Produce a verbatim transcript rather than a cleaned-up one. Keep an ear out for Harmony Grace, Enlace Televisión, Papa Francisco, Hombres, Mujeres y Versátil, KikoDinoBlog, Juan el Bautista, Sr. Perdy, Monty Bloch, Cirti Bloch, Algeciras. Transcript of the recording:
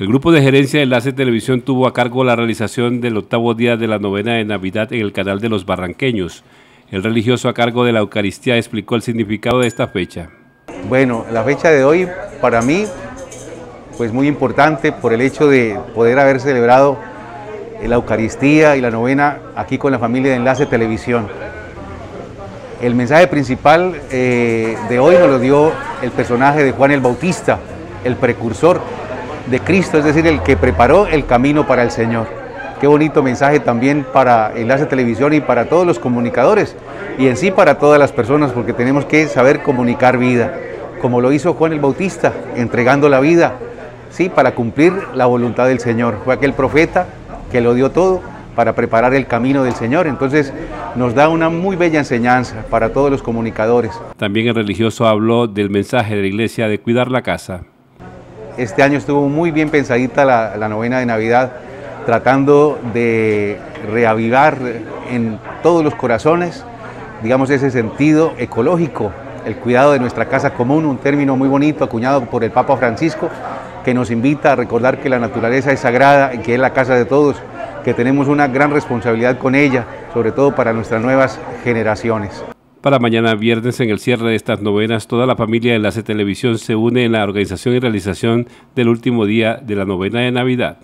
El grupo de gerencia de Enlace Televisión tuvo a cargo la realización del octavo día de la novena de Navidad en el canal de los barranqueños. El religioso a cargo de la Eucaristía explicó el significado de esta fecha. Bueno, la fecha de hoy para mí pues muy importante por el hecho de poder haber celebrado la Eucaristía y la novena aquí con la familia de Enlace Televisión. El mensaje principal eh, de hoy nos lo dio el personaje de Juan el Bautista, el precursor de Cristo, es decir, el que preparó el camino para el Señor. Qué bonito mensaje también para Enlace Televisión y para todos los comunicadores y en sí para todas las personas, porque tenemos que saber comunicar vida, como lo hizo Juan el Bautista, entregando la vida, sí, para cumplir la voluntad del Señor. Fue aquel profeta que lo dio todo para preparar el camino del Señor. Entonces nos da una muy bella enseñanza para todos los comunicadores. También el religioso habló del mensaje de la iglesia de cuidar la casa. Este año estuvo muy bien pensadita la, la novena de Navidad, tratando de reavivar en todos los corazones, digamos, ese sentido ecológico, el cuidado de nuestra casa común, un término muy bonito acuñado por el Papa Francisco, que nos invita a recordar que la naturaleza es sagrada y que es la casa de todos, que tenemos una gran responsabilidad con ella, sobre todo para nuestras nuevas generaciones. Para mañana viernes, en el cierre de estas novenas, toda la familia de Enlace Televisión se une en la organización y realización del último día de la novena de Navidad.